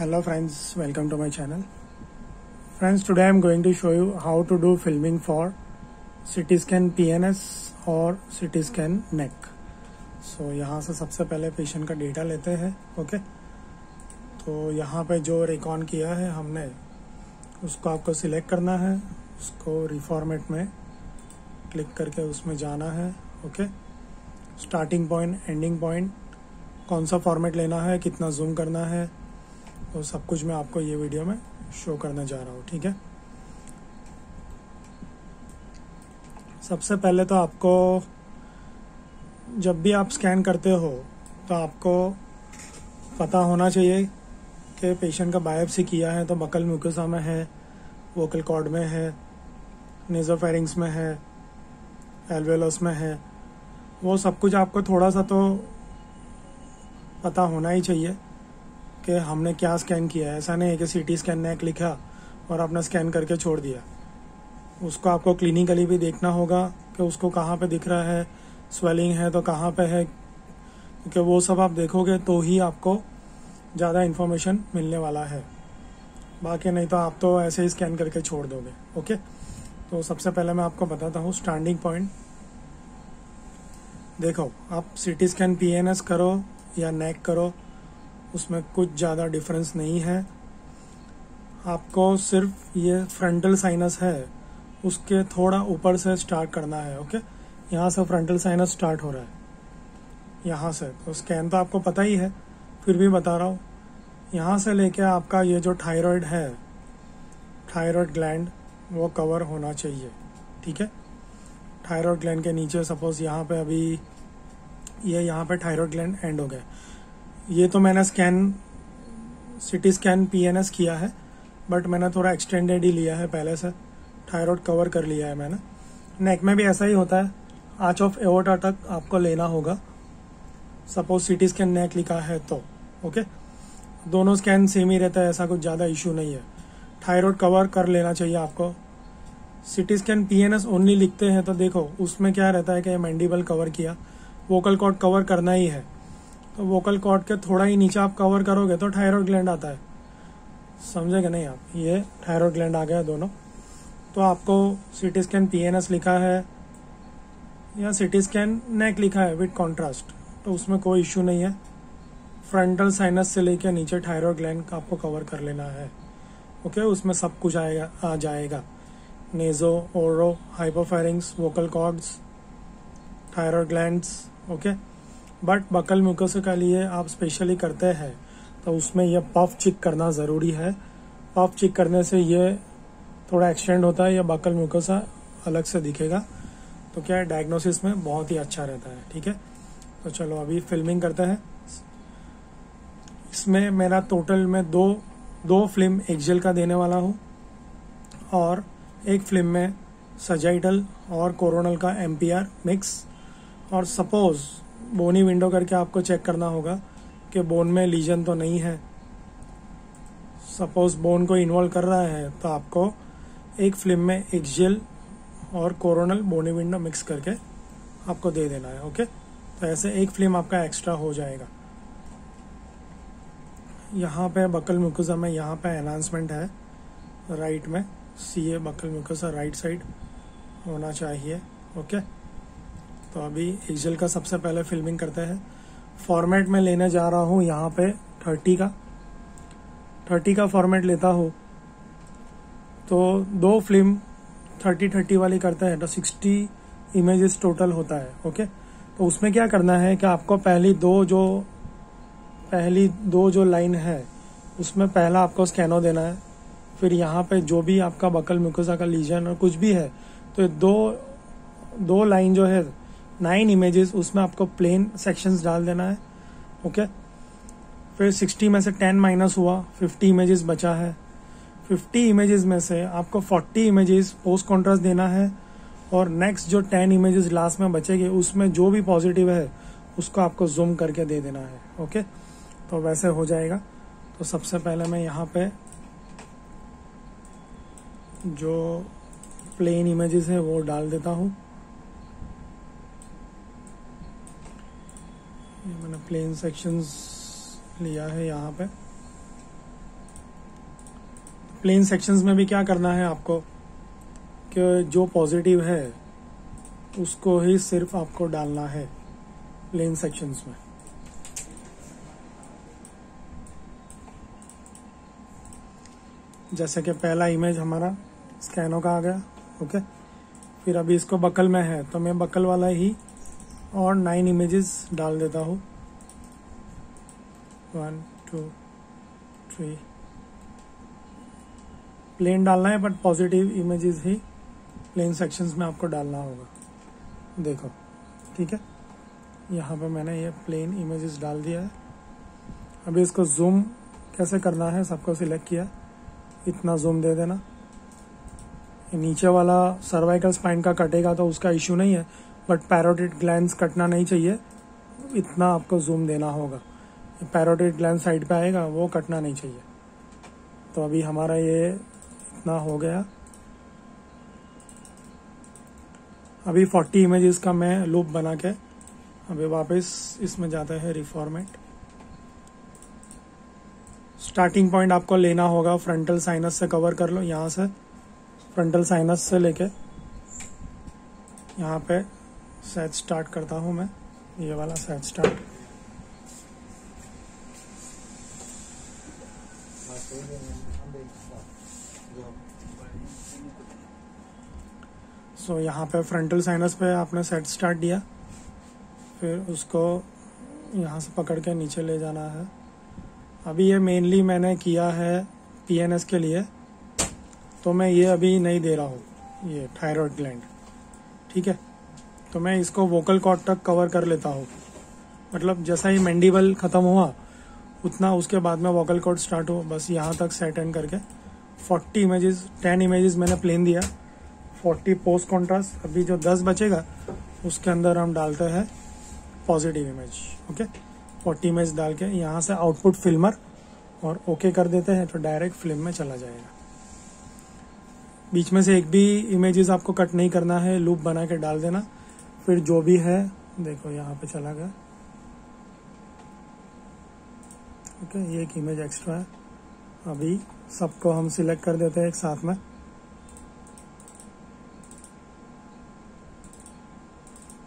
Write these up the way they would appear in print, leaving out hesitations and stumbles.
Hello friends, welcome to my channel. Friends, today I am going to show you how to do filming for City Scan PNS और City Scan Neck. So यहाँ से सबसे पहले patient का data लेते हैं, okay? तो यहाँ पे जो रिकॉन किया है हमने, उसको आपको सिलेक्ट करना है, उसको रिफॉर्मेट में क्लिक करके उसमें जाना है, okay? Starting point, ending point, कौन सा फॉर्मेट लेना है, कितना जूम करना है, तो सब कुछ मैं आपको ये वीडियो में शो करने जा रहा हूँ, ठीक है। सबसे पहले तो आपको जब भी आप स्कैन करते हो तो आपको पता होना चाहिए कि पेशेंट का बायोप्सी किया है तो बकल म्यूकोसा में है, वोकल कॉर्ड में है, नेसोफैरिंक्स में है, एल्वेलस में है, वो सब कुछ आपको थोड़ा सा तो पता होना ही चाहिए कि हमने क्या स्कैन किया है। ऐसा नहीं है कि सीटी स्कैन नेक लिखा और आपने स्कैन करके छोड़ दिया। उसको आपको क्लिनिकली भी देखना होगा कि उसको कहाँ पे दिख रहा है, स्वेलिंग है तो कहाँ पे है, क्योंकि वो सब आप देखोगे तो ही आपको ज़्यादा इन्फॉर्मेशन मिलने वाला है, बाकी नहीं तो आप तो ऐसे ही स्कैन करके छोड़ दोगे, ओके। तो सबसे पहले मैं आपको बताता हूँ स्टैंडिंग पॉइंट। देखो, आप सीटी स्कैन पीएनएस करो या नेक करो, उसमें कुछ ज़्यादा डिफरेंस नहीं है। आपको सिर्फ ये फ्रंटल साइनस है उसके थोड़ा ऊपर से स्टार्ट करना है, ओके। यहाँ से फ्रंटल साइनस स्टार्ट हो रहा है यहाँ से, तो स्कैन तो आपको पता ही है, फिर भी बता रहा हूँ। यहाँ से लेके आपका ये जो थायराइड है, थायराइड ग्लैंड, वो कवर होना चाहिए, ठीक है। थायराइड ग्लैंड के नीचे सपोज यहाँ पे अभी ये यहाँ पे थायराइड ग्लैंड एंड हो गया। ये तो मैंने स्कैन सिटी स्कैन पीएनएस किया है, बट मैंने थोड़ा एक्सटेंडेड ही लिया है, पहले से थायराइड कवर कर लिया है मैंने। नेक में भी ऐसा ही होता है, आंच ऑफ एओर्टा तक आपको लेना होगा, सपोज सिटी स्कैन नेक लिखा है तो, ओके। दोनों स्कैन सेम ही रहता है, ऐसा कुछ ज़्यादा इशू नहीं है। थायराइड कवर कर लेना चाहिए आपको। सिटी स्कैन पीएनएस ओनली लिखते हैं तो देखो उसमें क्या रहता है कि मैंडिबल कवर किया, वोकल कॉर्ड कवर करना ही है, तो वोकल कॉर्ड के थोड़ा ही नीचे आप कवर करोगे तो थायराइड ग्लैंड आता है, समझेगा नहीं आप। ये थायराइड ग्लैंड आ गया दोनों, तो आपको सिटी स्कैन पीएनएस लिखा है या सिटी स्कैन नेक लिखा है विद कॉन्ट्रास्ट, तो उसमें कोई इश्यू नहीं है। फ्रंटल साइनस से लेकर नीचे थायराइड ग्लैंड का आपको कवर कर लेना है, ओके। उसमें सब कुछ आएगा, आ जाएगा, naso, oro, hypopharynx, vocal cords, thyroid glands, okay. But buccal mucosa के लिए आप स्पेशली करते हैं तो उसमें यह पफ चिक करना ज़रूरी है। पफ चिक करने से ये थोड़ा एक्सटेंड होता है, यह बकल म्यूकोसा अलग से दिखेगा, तो क्या डायग्नोसिस में बहुत ही अच्छा रहता है, ठीक है। तो चलो अभी फिल्मिंग करते हैं। इसमें मेरा टोटल में दो फिल्म एक्सियल का देने वाला हूँ और एक फिल्म में सजाइटल और कोरोनल का एमपीआर मिक्स, और सपोज बोनी विंडो करके आपको चेक करना होगा कि बोन में लीजन तो नहीं है। सपोज बोन को इन्वॉल्व कर रहा है तो आपको एक फिल्म में एक्सियल और कोरोनल बोनी विंडो मिक्स करके आपको दे देना है, ओके। तो ऐसे एक फिल्म आपका एक्स्ट्रा हो जाएगा। यहाँ पे बकल म्यूकोसा में यहाँ पे एनहांसमेंट है राइट में, CA buccal mucosa right side होना चाहिए, ओके। तो अभी एक्सियल का सबसे पहले फिल्मिंग करते हैं। फॉर्मेट में लेने जा रहा हूँ यहाँ पे 30 का फॉर्मेट लेता हूँ, तो दो फिल्म 30-30 वाली करते हैं तो 60 इमेजेस टोटल होता है, ओके। तो उसमें क्या करना है कि आपको पहली दो जो लाइन है उसमें पहला आपको स्कैनो देना है, फिर यहाँ पे जो भी आपका बकल म्यूकोसा का लीजन और कुछ भी है तो दो लाइन जो है 9 इमेजेस, उसमें आपको प्लेन सेक्शंस डाल देना है, ओके। फिर 60 में से 10 माइनस हुआ, 50 इमेजेस बचा है। 50 इमेजेस में से आपको 40 इमेजेस पोस्ट कॉन्ट्रास्ट देना है, और नेक्स्ट जो 10 इमेजेस लास्ट में बचेगी उसमें जो भी पॉजिटिव है उसको आपको जूम करके दे देना है, ओके। तो वैसे हो जाएगा। तो सबसे पहले मैं यहाँ पे जो प्लेन इमेजेस है वो डाल देता हूँ। मैंने प्लेन सेक्शंस लिया है यहाँ पे, प्लेन सेक्शंस में भी क्या करना है आपको कि जो पॉजिटिव है उसको ही सिर्फ आपको डालना है प्लेन सेक्शंस में। जैसे कि पहला इमेज हमारा स्कैनो का आ गया, ओके। फिर अभी इसको बकल में है तो मैं बकल वाला ही और 9 इमेजेस डाल देता हूँ। 1 2 3 प्लेन डालना है बट पॉजिटिव इमेजेस ही प्लेन सेक्शंस में आपको डालना होगा, देखो ठीक है। यहाँ पे मैंने ये प्लेन इमेजेस डाल दिया है। अभी इसको जूम कैसे करना है, सबको सिलेक्ट किया, इतना जूम दे देना। नीचे वाला सर्वाइकल स्पाइन का कटेगा तो उसका इश्यू नहीं है, बट पैरोटिड ग्लैंड्स कटना नहीं चाहिए, इतना आपको जूम देना होगा। पैरोटिड ग्लैंड साइड पे आएगा, वो कटना नहीं चाहिए। तो अभी हमारा ये इतना हो गया। अभी 40 इमेजेस का मैं लूप बना के अभी वापस इसमें जाता है रिफॉर्मेट। स्टार्टिंग पॉइंट आपको लेना होगा, फ्रंटल साइनस से कवर कर लो, यहाँ से फ्रंटल साइनस से लेके यहाँ पे शायद स्टार्ट करता हूँ मैं, ये वाला शायद स्टार्ट। सो यहाँ पे फ्रंटल साइनस पे आपने सेट स्टार्ट दिया, फिर उसको यहाँ से पकड़ के नीचे ले जाना है। अभी ये मेनली मैंने किया है पीएनएस के लिए, तो मैं ये अभी नहीं दे रहा हूँ, ये थायराइड ग्लैंड, ठीक है। तो मैं इसको वोकल कॉर्ड तक कवर कर लेता हूँ, मतलब जैसा ही मैंडिबल ख़त्म हुआ उतना उसके बाद में वोकल कॉर्ड स्टार्ट हो, बस यहाँ तक सेट एंड करके। 40 इमेजेस, 10 इमेजेस मैंने प्लेन दिया, 40 पोस्ट कॉन्ट्रास्ट। अभी जो 10 बचेगा उसके अंदर हम डालते हैं पॉजिटिव इमेज, ओके। 40 इमेज डाल के यहाँ से आउटपुट फिल्मर और ओके कर देते हैं, तो डायरेक्ट फिल्म में चला जाएगा। बीच में से एक भी इमेजेस आपको कट नहीं करना है, लूप बना के डाल देना। फिर जो भी है, देखो यहाँ पे चला गया, ओके। ये एक इमेज एक्स्ट्रा है। अभी सबको हम सिलेक्ट कर देते हैं एक साथ में,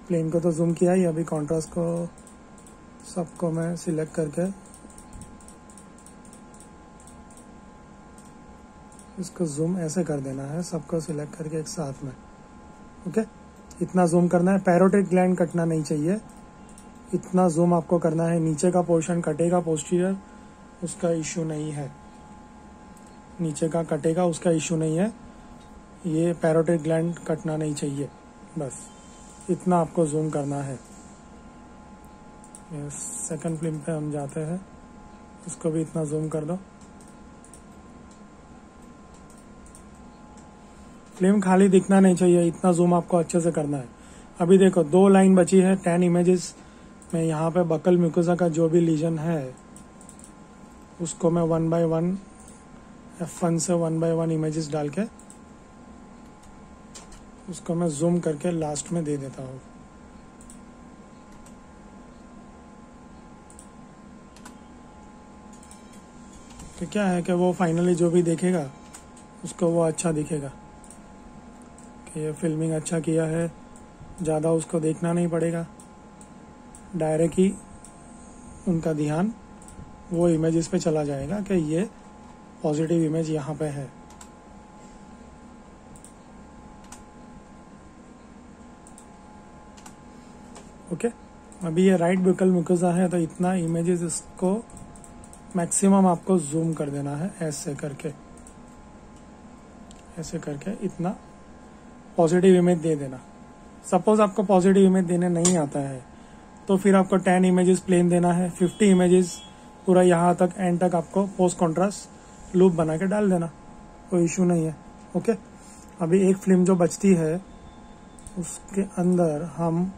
प्लेन को तो जूम किया ही, अभी कॉन्ट्रास्ट को सबको मैं सिलेक्ट करके इसको जूम ऐसे कर देना है, सबको सिलेक्ट करके एक साथ में, ओके। इतना जूम करना है, पैरोटिड ग्लैंड कटना नहीं चाहिए, इतना जूम आपको करना है। नीचे का पोर्शन कटेगा, पोस्टीरियर, उसका इश्यू नहीं है, नीचे का कटेगा उसका इश्यू नहीं है, ये पैरोटिड ग्लैंड कटना नहीं चाहिए, बस इतना आपको जूम करना है। सेकंड फिल्म पे हम जाते हैं, इसको भी इतना जूम कर दो। फिल्म खाली दिखना नहीं चाहिए, इतना जूम आपको अच्छे से करना है। अभी देखो 2 लाइन बची है, 10 इमेजेस में। यहाँ पे बकल म्यूकोसा का जो भी लीजन है उसको मैं 1 बाय 1 F1 से 1 बाय 1 इमेजेस डाल के उसको मैं जूम करके लास्ट में दे देता हूँ। तो क्या है कि वो फाइनली जो भी देखेगा उसको वो अच्छा दिखेगा कि ये फिल्मिंग अच्छा किया है, ज़्यादा उसको देखना नहीं पड़ेगा, डायरेक्ट ही उनका ध्यान वो इमेजेस पे चला जाएगा कि ये पॉजिटिव इमेज यहाँ पे है। ओके, अभी ये राइट बुकल म्यूकोसा है, तो इतना इमेजेस इसको मैक्सिमम आपको जूम कर देना है, ऐसे करके इतना पॉजिटिव इमेज दे देना। सपोज आपको पॉजिटिव इमेज देने नहीं आता है तो फिर आपको 10 इमेजेस प्लेन देना है, 50 इमेजेस पूरा यहाँ तक एंड तक आपको पोस्ट कॉन्ट्रास्ट लूप बना के डाल देना, कोई इशू नहीं है, ओके। अभी एक फिल्म जो बचती है उसके अंदर हम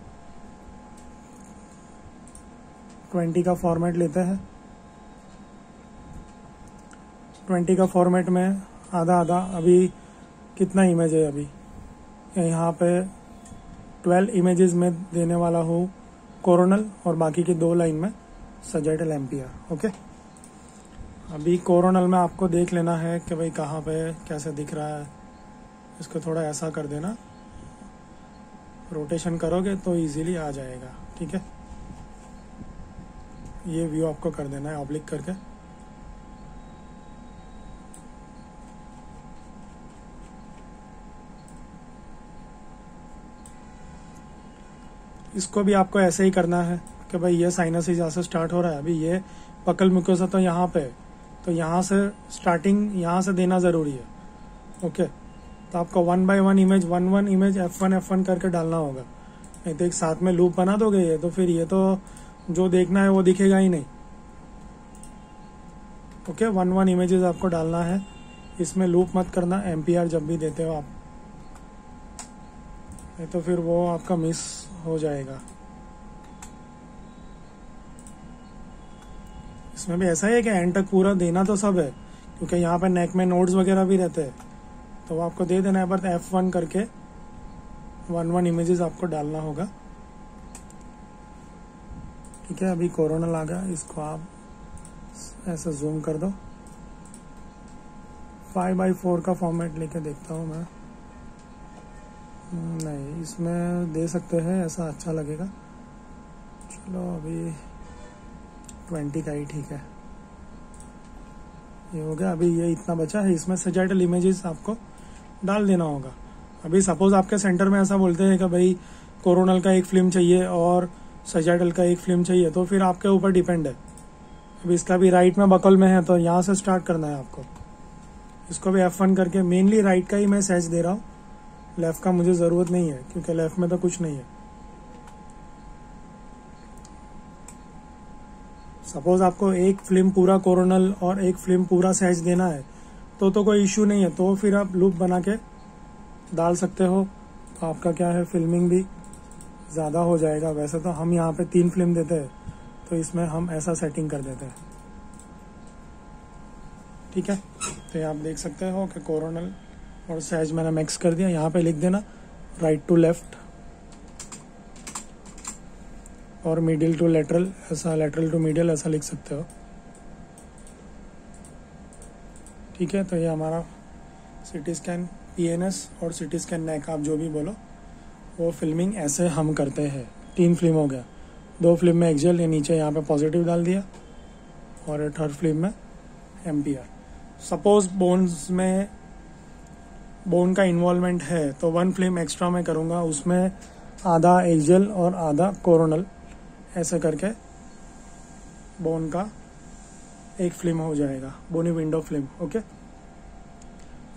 20 का फॉर्मेट लेते हैं। 20 का फॉर्मेट में आधा आधा, अभी कितना इमेज है, अभी यहाँ पे 12 इमेजेस में देने वाला हूँ कोरोनल और बाकी के 2 लाइन में सजेटल एमपीआर, ओके। अभी कोरोनल में आपको देख लेना है कि भाई कहाँ पे कैसे दिख रहा है। इसको थोड़ा ऐसा कर देना, रोटेशन करोगे तो इजीली आ जाएगा। ठीक है, ये व्यू आपको कर देना है ऑब्लिक करके। इसको भी आपको ऐसे ही करना है कि भाई ये साइनसिस यहाँ से स्टार्ट हो रहा है। अभी ये बकल म्यूकोसा तो यहाँ पे, तो यहाँ से स्टार्टिंग यहाँ से देना जरूरी है। ओके, तो आपको one by one image F1 करके डालना होगा, नहीं तो एक साथ में लूप बना दोगे ये तो फिर ये तो जो देखना है वो दिखेगा ही नहीं। ओके, वन इमेजेस आपको डालना है, इसमें लूप मत करना MPR जब भी देते हो आप, नहीं तो फिर वो आपका मिस हो जाएगा। इसमें भी ऐसा है कि एंड तक पूरा देना तो सब है, क्योंकि यहाँ पे नेक में नोड्स वगैरह भी रहते हैं, तो वो आपको दे देना है। पर F1 करके 1-1 इमेजेस आपको डालना होगा। ठीक है, अभी कोरोनल आ गया, इसको आप ऐसा जूम कर दो। 5x4 का फॉर्मेट लेके देखता हूँ मैं, नहीं इसमें दे सकते हैं, ऐसा अच्छा लगेगा। चलो अभी 20 का ही ठीक है, ये हो गया। अभी ये इतना बचा है, इसमें सजेटल इमेजेस आपको डाल देना होगा। अभी सपोज आपके सेंटर में ऐसा बोलते हैं कि भाई कोरोनल का एक फिल्म चाहिए और सजेटल का एक फिल्म चाहिए, तो फिर आपके ऊपर डिपेंड है। अभी इसका भी राइट में बकल में है, तो यहाँ से स्टार्ट करना है आपको। इसको भी F1 करके, मेनली राइट का ही मैं सैच दे रहा हूँ, लेफ्ट का मुझे जरूरत नहीं है क्योंकि लेफ्ट में तो कुछ नहीं है। सपोज आपको एक फिल्म पूरा कोरोनल और एक फिल्म पूरा सैज देना है तो कोई इश्यू नहीं है, तो फिर आप लूप बना के डाल सकते हो। तो आपका क्या है, फिल्मिंग भी ज़्यादा हो जाएगा। वैसे तो हम यहाँ पे 3 फिल्म देते हैं, तो इसमें हम ऐसा सेटिंग कर देते हैं। ठीक है, तो आप देख सकते हो कि कोरोनल और साइज मैंने मैक्स कर दिया। यहाँ पे लिख देना राइट टू लेफ्ट और मिडिल टू लेटरल, ऐसा लेटरल टू मिडिल ऐसा लिख सकते हो। ठीक है, तो ये हमारा सिटी स्कैन PNS और सिटी स्कैन नेक, आप जो भी बोलो, वो फिल्मिंग ऐसे हम करते हैं। 3 फिल्म हो गया, 2 फिल्म में एक्सियल, ये नीचे यहाँ पे पॉजिटिव डाल दिया, और 3rd फिल्म में MPR। सपोज बोन्स में बोन का इन्वॉल्वमेंट है, तो 1 फिल्म एक्स्ट्रा मैं करूँगा, उसमें आधा एजल और आधा कोरोनल, ऐसे करके बोन का एक फिल्म हो जाएगा, बोनी विंडो फिल्म। ओके,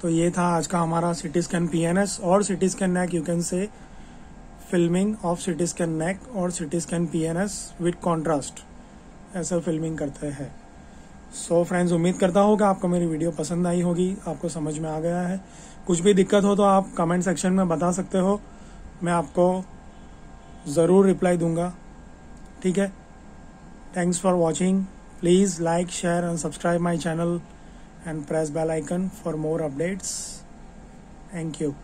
तो ये था आज का हमारा सिटी स्कैन PNS और CT scan neck. You can say filming of CT scan neck और CT scan PNS with contrast, ऐसा फिल्मिंग करते हैं। सो फ्रेंड्स, उम्मीद करता हूँ कि आपको मेरी वीडियो पसंद आई होगी, आपको समझ में आ गया है। कुछ भी दिक्कत हो तो आप कमेंट सेक्शन में बता सकते हो, मैं आपको ज़रूर रिप्लाई दूंगा। ठीक है, thanks for watching. Please like, share and subscribe my channel and press bell icon for more updates. Thank you.